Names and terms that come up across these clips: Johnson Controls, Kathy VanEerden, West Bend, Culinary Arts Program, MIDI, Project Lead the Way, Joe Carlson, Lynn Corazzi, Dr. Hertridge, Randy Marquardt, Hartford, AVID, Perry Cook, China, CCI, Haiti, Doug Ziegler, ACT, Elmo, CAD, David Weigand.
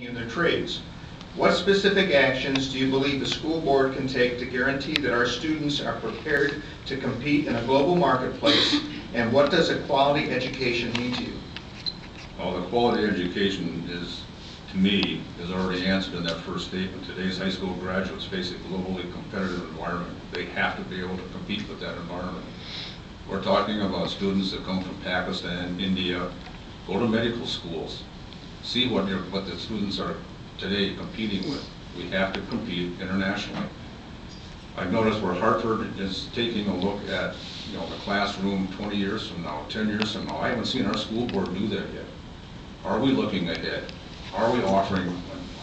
working in their trades. What specific actions do you believe the school board can take to guarantee that our students are prepared to compete in a global marketplace, and what does a quality education mean to you? Well, the quality education is, to me, is already answered in that first statement. Today's high school graduates face a globally competitive environment. They have to be able to compete with that environment. We're talking about students that come from Pakistan, India, go to medical schools, see what the students are today competing with. We have to compete internationally. I've noticed where Hartford is taking a look at, you know, the classroom 20 years from now, 10 years from now. I haven't seen our school board do that yet. Are we looking ahead? Are we offering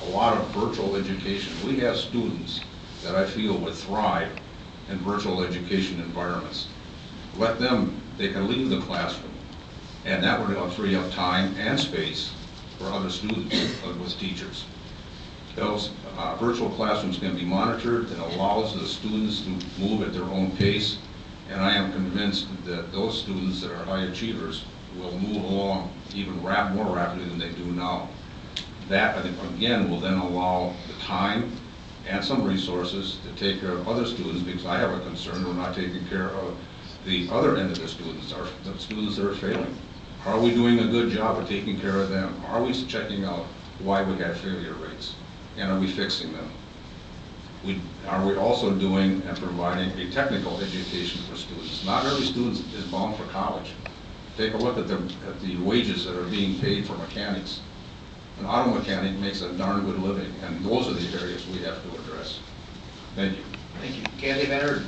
a lot of virtual education? We have students that I feel would thrive in virtual education environments. Let them, they can leave the classroom, and that would free up time and space for other students with teachers. Those virtual classrooms can be monitored and allows the students to move at their own pace, and I am convinced that those students that are high achievers will move along even more rapidly than they do now. That, I think, again, will then allow the time and some resources to take care of other students, because I have a concern we're not taking care of the other end of the students, are the students that are failing. Are we doing a good job of taking care of them? Are we checking out why we have failure rates? And are we fixing them? Are we also doing and providing a technical education for students? Not every student is bound for college. Take a look at the wages that are being paid for mechanics. An auto mechanic makes a darn good living, and those are the areas we have to address. Thank you. Thank you. Kathy VanEerden.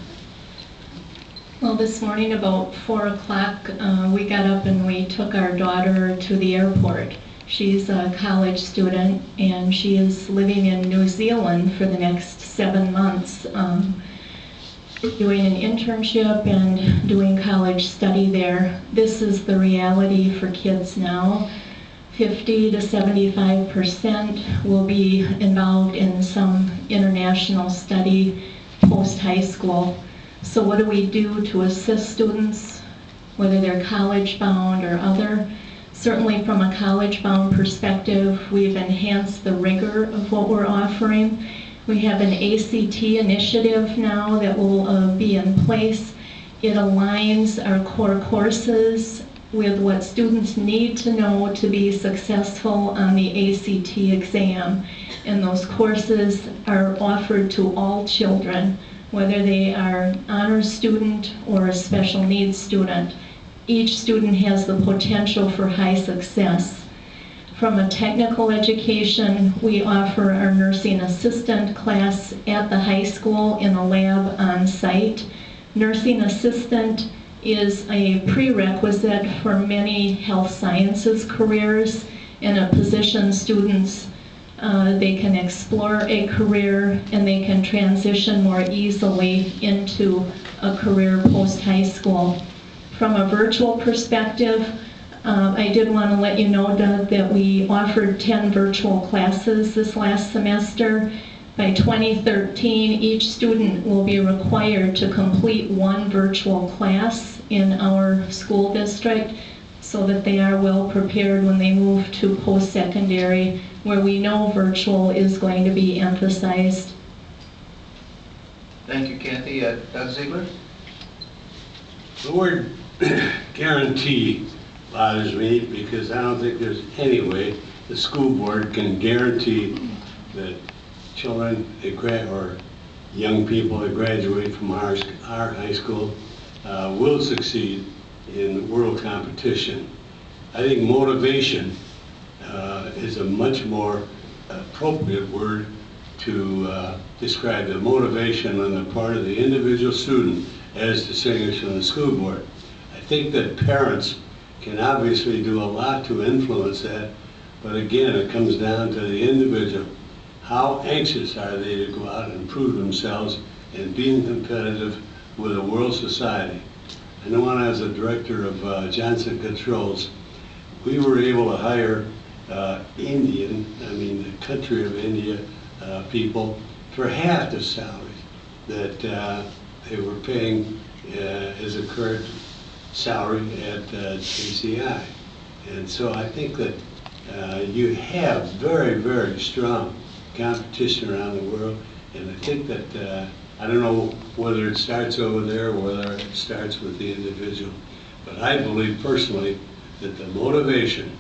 Well, this morning about 4 o'clock, we got up and we took our daughter to the airport. She's a college student, and she is living in New Zealand for the next 7 months, doing an internship and doing college study there. This is the reality for kids now. 50 to 75% will be involved in some international study post-high school. So what do we do to assist students, whether they're college-bound or other? Certainly from a college-bound perspective, we've enhanced the rigor of what we're offering. We have an ACT initiative now that will be in place. It aligns our core courses with what students need to know to be successful on the ACT exam. And those courses are offered to all children, whether they are honors student or a special needs student. Each student has the potential for high success. From a technical education, we offer our nursing assistant class at the high school in a lab on site. Nursing assistant is a prerequisite for many health sciences careers, and a position students, they can explore a career and they can transition more easily into a career post-high school. From a virtual perspective, I did want to let you know, Doug, that we offered 10 virtual classes this last semester. By 2013, each student will be required to complete one virtual class in our school district so that they are well prepared when they move to post-secondary, where we know virtual is going to be emphasized. Thank you, Kathy. Doug Ziegler? The word guarantee bothers me, because I don't think there's any way the school board can guarantee that children or young people that graduate from our high school will succeed in world competition. I think motivation is a much more appropriate word to describe the motivation on the part of the individual student as distinguished from the school board. I think that parents can obviously do a lot to influence that, but again, it comes down to the individual. How anxious are they to go out and prove themselves in being competitive with a world society? I know when I was a director of Johnson Controls, we were able to hire the country of India people for half the salary that they were paying as a current salary at CCI. And so I think that You have very, very strong competition around the world, and I think that I don't know whether it starts over there or whether it starts with the individual, but I believe personally that the motivation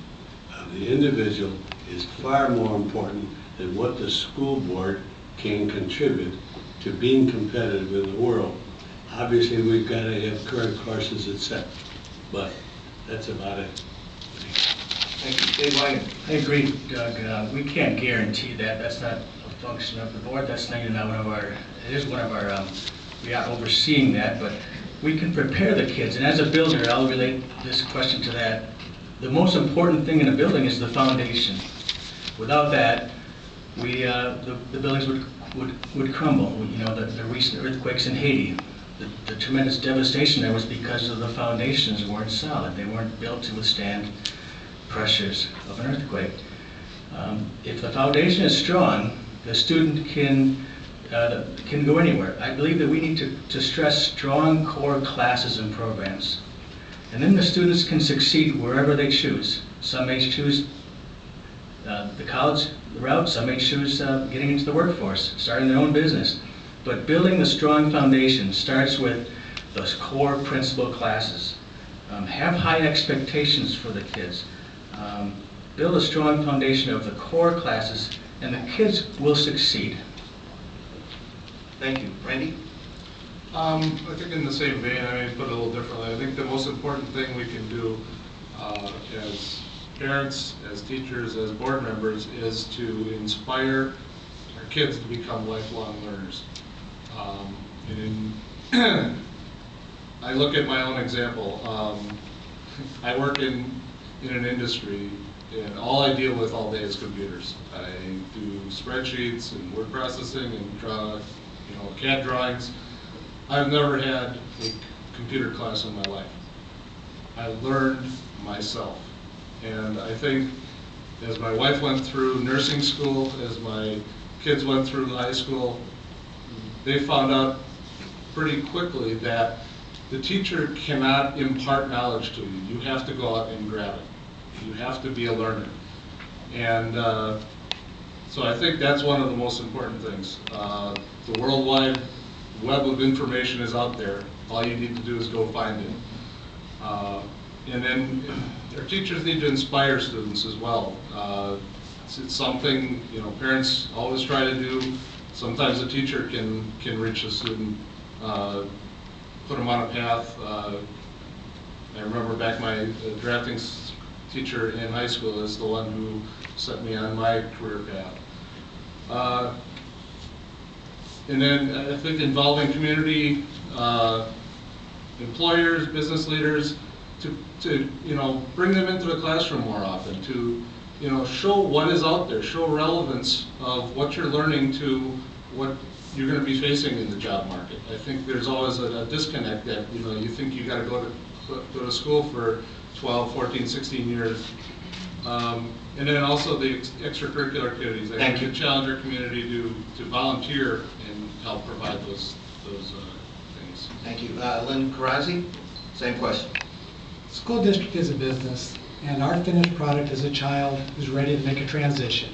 of the individual is far more important than what the school board can contribute to being competitive in the world. Obviously, we've got to have current courses, etc. But that's about it. Thank you, Dave. I agree, Doug. We can't guarantee that. That's not a function of the board. That's not even one of our. It is one of our. We are overseeing that, but we can prepare the kids. And as a builder, I'll relate this question to that. The most important thing in a building is the foundation. Without that, we the buildings would crumble. You know, the recent earthquakes in Haiti. The tremendous devastation there was because of the foundations weren't solid. They weren't built to withstand pressures of an earthquake. If the foundation is strong, the student can go anywhere. I believe that we need to stress strong core classes and programs. And then the students can succeed wherever they choose. Some may choose the college route, some may choose getting into the workforce, starting their own business. But building a strong foundation starts with those core principal classes. Have high expectations for the kids. Build a strong foundation of the core classes, and the kids will succeed. Thank you. Randy? I think in the same vein, I may put it a little differently. I think the most important thing we can do as parents, as teachers, as board members is to inspire our kids to become lifelong learners. I look at my own example. I work in an industry, and all I deal with all day is computers. I do spreadsheets and word processing and draw, you know, CAD drawings. I've never had a computer class in my life. I learned myself, and I think as my wife went through nursing school, as my kids went through high school, they found out pretty quickly that the teacher cannot impart knowledge to you. You have to go out and grab it. You have to be a learner. And so I think that's one of the most important things. The worldwide web of information is out there. All you need to do is go find it. And then our teachers need to inspire students as well. It's something, you know, parents always try to do. Sometimes a teacher can reach a student, put them on a path. I remember back my drafting teacher in high school is the one who set me on my career path. And then I think involving community, employers, business leaders, to you know, bring them into the classroom more often, to you know, show what is out there, show relevance of what you're learning to what you're going to be facing in the job market. I think there's always a disconnect that, you know, you think you got to go to school for 12, 14, 16 years. And then also the extracurricular activities. I think challenge our community to volunteer and help provide those things. Thank you. Lynn Corazzi, same question. School district is a business, and our finished product is a child who's ready to make a transition.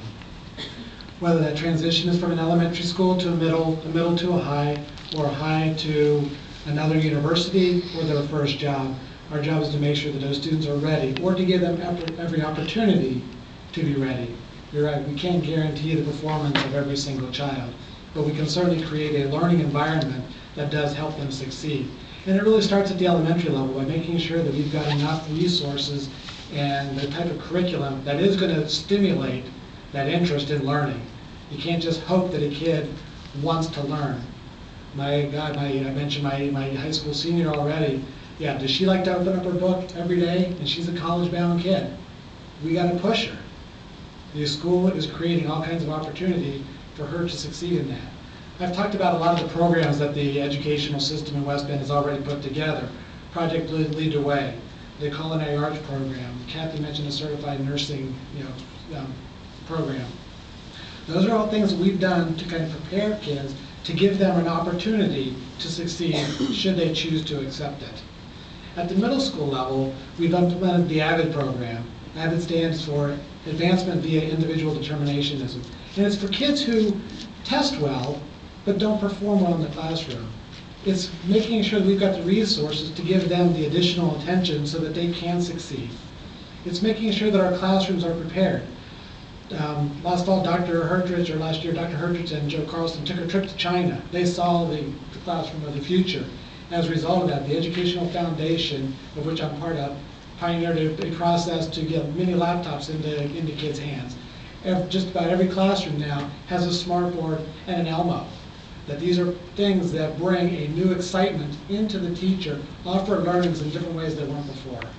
Whether that transition is from an elementary school to a middle to a high, or a high to another university or their first job, our job is to make sure that those students are ready, or to give them every opportunity to be ready. You're right, we can't guarantee the performance of every single child, but we can certainly create a learning environment that does help them succeed. And it really starts at the elementary level by making sure that we've got enough resources and the type of curriculum that is going to stimulate that interest in learning. You can't just hope that a kid wants to learn. My God, I mentioned my high school senior already. Yeah, does she like to open up her book every day? And she's a college-bound kid. We got to push her. The school is creating all kinds of opportunity for her to succeed in that. I've talked about a lot of the programs that the educational system in West Bend has already put together. Project Lead the Way, the Culinary Arts Program. Kathy mentioned a certified nursing, you know, program. Those are all things that we've done to kind of prepare kids to give them an opportunity to succeed should they choose to accept it. At the middle school level, we've implemented the AVID program. AVID stands for advancement via individual determinationism. And it's for kids who test well, but don't perform well in the classroom. It's making sure that we've got the resources to give them the additional attention so that they can succeed. It's making sure that our classrooms are prepared. Last fall, last year, Dr. Hertridge and Joe Carlson took a trip to China. They saw the classroom of the future. As a result of that, the Educational Foundation, of which I'm part of, pioneered a process to get mini laptops into kids' hands. Just about every classroom now has a smartboard and an Elmo. That these are things that bring a new excitement into the teacher, offer learnings in different ways that weren't before.